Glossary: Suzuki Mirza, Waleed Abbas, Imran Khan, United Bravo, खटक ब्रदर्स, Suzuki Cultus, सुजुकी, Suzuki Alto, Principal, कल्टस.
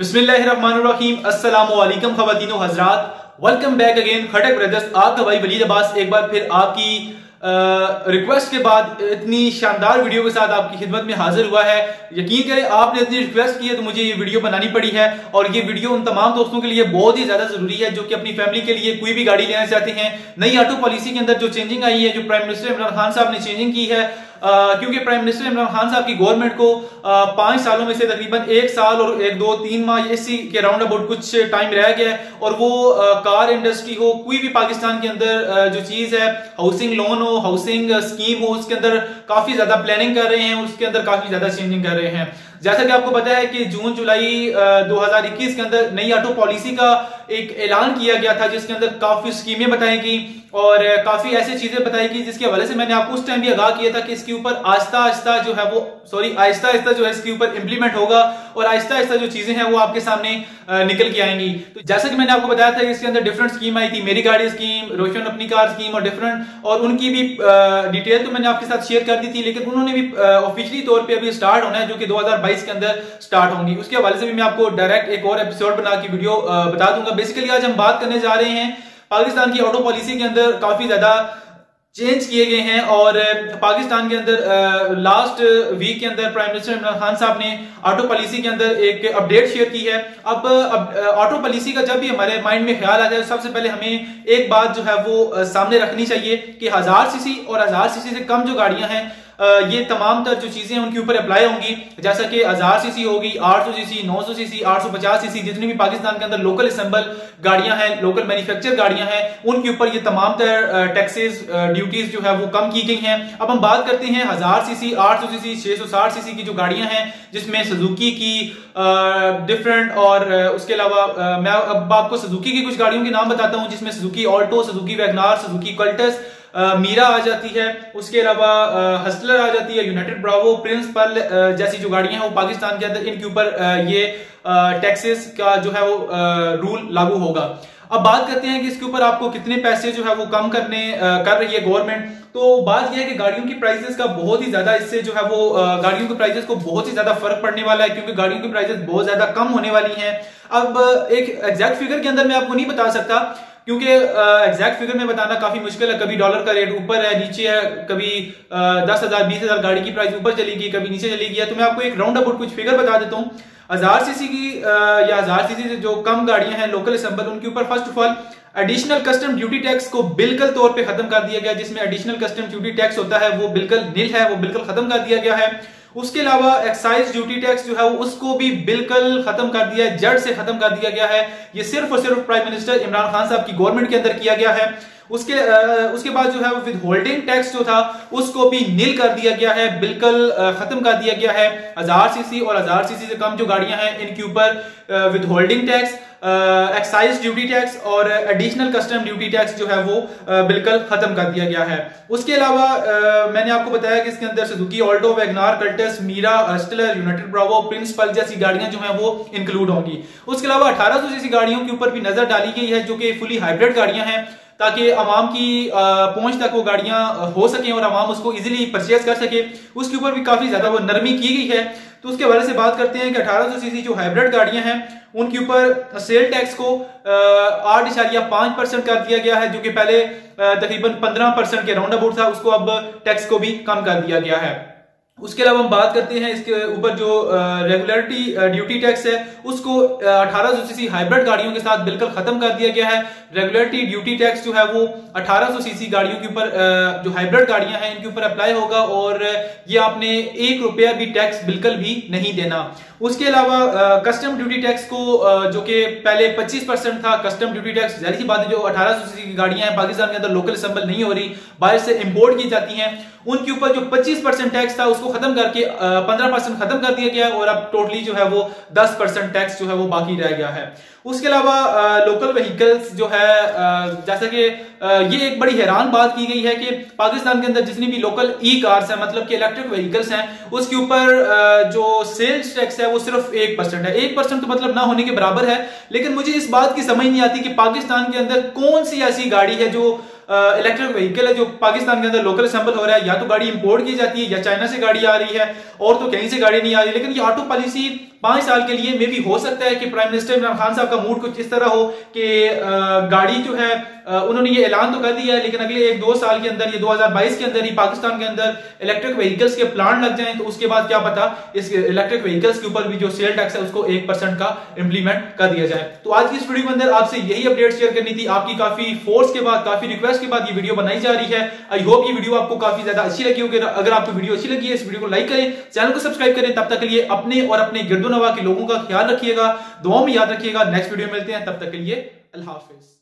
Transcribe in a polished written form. बिस्मिल्लाहिर्रहमानिर्रहीम। अस्सलामुअलैकुम ख़वातीनो हज़रात, welcome back again खटक ब्रदर्स। आपका भाई वलीद अब्बास एक बार फिर आपकी रिक्वेस्ट के बाद इतनी शानदार वीडियो के साथ आपकी खिदमत में हाजिर हुआ है। यकीन करें, आपने इतनी रिक्वेस्ट की है तो मुझे ये वीडियो बनानी पड़ी है और ये वीडियो उन तमाम दोस्तों के लिए बहुत ही ज्यादा जरूरी है जो कि अपनी फैमिली के लिए कोई भी गाड़ी लेना चाहते हैं। नई ऑटो पॉलिसी के अंदर जो चेंजिंग आई है, जो प्राइम मिनिस्टर इमरान खान साहब ने चेंजिंग की है, क्योंकि प्राइम मिनिस्टर इमरान खान साहब की गवर्नमेंट को 5 सालों में से तकरीबन 1 साल और 1-2-3 माह इसी के राउंड अबाउट कुछ टाइम रह गया है और वो कार इंडस्ट्री हो, कोई भी पाकिस्तान के अंदर जो चीज है, हाउसिंग लोन हो, हाउसिंग स्कीम हो, उसके अंदर काफी ज्यादा प्लानिंग कर रहे हैं, उसके अंदर काफी ज्यादा चेंजिंग कर रहे हैं। जैसा कि आपको पता है कि जून जुलाई 2021 के अंदर नई ऑटो पॉलिसी का एक ऐलान किया गया था जिसके अंदर काफी स्कीमें बताई गई और काफी ऐसी चीजें बताई गई जिसके हवाले से मैंने आपको उस टाइम भी आगाह किया था कि इसके ऊपर आहिस्ता आहिस्ता जो है इसके ऊपर इंप्लीमेंट होगा और आहिस्ता आहिस्ता जो चीजें हैं वो आपके सामने निकल के आएंगी। तो जैसा कि मैंने आपको बताया था कि इसके अंदर डिफरेंट स्कीम आई थी, मेरी गाड़ी स्कीम, रोशन अपनी कार स्कीम और डिफरेंट, और उनकी भी डिटेल तो मैंने आपके साथ शेयर कर दी थी, लेकिन उन्होंने भी ऑफिशियली तौर पर अभी स्टार्ट होना है जो कि 2022 के अंदर स्टार्ट होंगी। उसके हवाले से भी मैं आपको डायरेक्ट एक और एपिसोड बना के वीडियो बता दूंगा। बेसिकली आज हम बात करने जा रहे हैं पाकिस्तान की ऑटो पॉलिसी के अंदर काफी ज्यादा चेंज किए गए हैं और पाकिस्तान के अंदर लास्ट वीक के अंदर प्राइम मिनिस्टर इमरान खान साहब ने ऑटो पॉलिसी के अंदर एक अपडेट शेयर की है। अब ऑटो पॉलिसी का जब भी हमारे माइंड में ख्याल आ जाए, सबसे पहले हमें एक बात जो है वो सामने रखनी चाहिए कि 1000 सीसी और 1000 सीसी से कम जो गाड़ियां हैं ये तमाम तर जो चीजें उनके ऊपर अप्लाई होंगी, जैसा कि 1000 सीसी होगी, 800 सीसी, 900 सीसी, 850 सीसी, जितनी भी पाकिस्तान के अंदर लोकल असेंबल गाड़ियां हैं, लोकल मैन्युफैक्चर गाड़ियां हैं, उनके ऊपर ये तमाम तर टैक्सेस ड्यूटीज जो है वो कम की गई हैं। अब हम बात करते हैं 1000 सीसी, 800 सीसी, 660 सीसी की जो गाड़ियां हैं जिसमें सुजुकी की डिफरेंट और उसके अलावा मैं अब आपको सुजुकी की कुछ गाड़ियों के नाम बताता हूं जिसमें सुजुकी Alto, सुजुकी Wagon R, सुजुकी कल्टस, Mira आ जाती है, उसके अलावा हसलर आ जाती है, यूनाइटेड ब्रावो, प्रिंसिपल जैसी जो गाड़ियां हैं वो पाकिस्तान के अंदर इनके ऊपर ये टैक्सेस का जो है वो रूल लागू होगा। अब बात करते हैं कि इसके ऊपर आपको कितने पैसे जो है वो कम कर रही है गवर्नमेंट। तो बात यह है कि गाड़ियों की प्राइसेस का बहुत ही ज्यादा इससे जो है वो गाड़ियों के प्राइसेस को बहुत ही ज्यादा फर्क पड़ने वाला है क्योंकि गाड़ियों की प्राइसेस बहुत ज्यादा कम होने वाली हैं। अब एक एग्जैक्ट फिगर के अंदर मैं आपको नहीं बता सकता क्योंकि एग्जैक्ट फिगर में बताना काफी मुश्किल है। कभी डॉलर का रेट ऊपर है, नीचे है, कभी 10,000, 20,000 गाड़ी की प्राइस ऊपर चली गई, कभी नीचे चली गई। तो मैं आपको एक राउंड अबाउट कुछ फिगर बता देता हूँ। 1000 सीसी की या 1000 सीसी से जो कम गाड़ियां हैं लोकल असेंबल, उनके ऊपर first of all additional custom duty tax को बिल्कुल तौर पे खत्म कर दिया गया, जिसमें एडिशनल कस्टम ड्यूटी टैक्स होता है वो बिल्कुल नील है, वो बिल्कुल खत्म कर दिया गया है। उसके अलावा एक्साइज ड्यूटी टैक्स जो है वो उसको भी बिल्कुल खत्म कर दिया है, जड़ से खत्म कर दिया गया है। ये सिर्फ और सिर्फ प्राइम मिनिस्टर इमरान खान साहब की गवर्नमेंट के अंदर किया गया है। उसके बाद जो है वो विद होल्डिंग टैक्स जो था उसको भी नील कर दिया गया है, बिल्कुल खत्म कर दिया गया है। 1000 सीसी और 1000 सीसी से कम जो गाड़ियां हैं इनके ऊपर withholding tax, excise duty tax और एडिशनल कस्टम ड्यूटी टैक्स जो है वो बिल्कुल खत्म कर दिया गया है। उसके अलावा मैंने आपको बताया कि इसके अंदर सुजुकी Alto, Wagon R, कल्टस, Mira, Hustler, United Bravo, principal जैसी गाड़ियां जो है वो इंक्लूड होंगी। उसके अलावा 1800 सीसी गाड़ियों के ऊपर भी नजर डाली गई है जो कि फुली हाइब्रिड गाड़ियां हैं ताकि आवाम की पहुंच तक वो गाड़ियां हो सके और आवाम उसको इजीली परचेज कर सके। उसके ऊपर भी काफी ज्यादा वो नरमी की गई है। तो उसके बारे से बात करते हैं कि 1800 सीसी जो हाइब्रिड गाड़ियां हैं उनके ऊपर सेल टैक्स को 8.5% कर दिया गया है जो कि पहले तकरीबन 15% के राउंड अबाउट था, उसको अब टैक्स को भी कम कर दिया गया है। उसके अलावा हम बात करते हैं इसके ऊपर जो रेगुलरिटी ड्यूटी टैक्स है उसको 1800 सीसी हाइब्रिड गाड़ियों के साथ बिल्कुल खत्म कर दिया गया है। रेगुलरिटी ड्यूटी टैक्स जो है वो 1800 सीसी गाड़ियों के ऊपर जो हाइब्रिड गाड़ियां हैं इनके ऊपर अप्लाई होगा और ये आपने 1 रुपया भी टैक्स बिल्कुल भी नहीं देना। उसके अलावा कस्टम ड्यूटी टैक्स को जो कि पहले 25% था कस्टम ड्यूटी टैक्स, जाहिर सी बात है जो 1800 सीसी की गाड़ियां हैं पाकिस्तान के अंदर लोकल असेंबल नहीं हो रही, बाहर से इंपोर्ट की जाती हैं, उनके ऊपर जो 25% टैक्स था उसको खत्म करके 15% खत्म कर दिया गया और अब टोटली जो है वो 10% टैक्स जो है वो बाकी रह गया है। उसके अलावा लोकल व्हीकल्स जो है जैसा कि ये एक बड़ी हैरान बात की गई है कि पाकिस्तान के अंदर जितनी भी लोकल ई कार्स हैं, मतलब कि इलेक्ट्रिक व्हीकल्स हैं, उसके ऊपर जो सेल्स टैक्स है वो सिर्फ 1% है। 1% तो मतलब ना होने के बराबर है। लेकिन मुझे इस बात की समझ नहीं आती कि पाकिस्तान के अंदर कौन सी ऐसी गाड़ी है जो इलेक्ट्रिक व्हीकल है जो पाकिस्तान के अंदर लोकल असेंबल हो रहा है। या तो गाड़ी इंपोर्ट की जाती है या चाइना से गाड़ी आ रही है और तो कहीं से गाड़ी नहीं आ रही। लेकिन ये ऑटो पॉलिसी 5 साल के लिए मे भी हो सकता है कि प्राइम मिनिस्टर इमरान खान साहब का मूड कुछ इस तरह हो कि गाड़ी जो है उन्होंने ये ऐलान तो कर दिया है, लेकिन अगले 1-2 साल के अंदर, ये 2022 के अंदर ही पाकिस्तान के अंदर इलेक्ट्रिक व्हीकल्स के प्लांट लग जाएं, तो उसके बाद क्या पता इस इलेक्ट्रिक व्हीकल्स के ऊपर भी जो सेल टैक्स है उसको 1% का इंप्लीमेंट कर दिया जाए। तो आज की इस वीडियो के अंदर आपसे यही अपडेट शेयर करनी थी। आपकी काफी फोर्स के बाद, काफी रिक्वेस्ट के बाद ये वीडियो बनाई जा रही है। आई होप ये वीडियो आपको काफी ज्यादा अच्छी लगी होगी। अगर आपको वीडियो अच्छी लगी है, इस वीडियो को लाइक करें, चैनल को सब्सक्राइब करें। तब तक के लिए अपने और अपने गिरदोनवा के लोगों का ख्याल रखिएगा, दुआओं में याद रखिएगा। नेक्स्ट वीडियो मिलते हैं, तब तक के लिए अल्लाह हाफिज।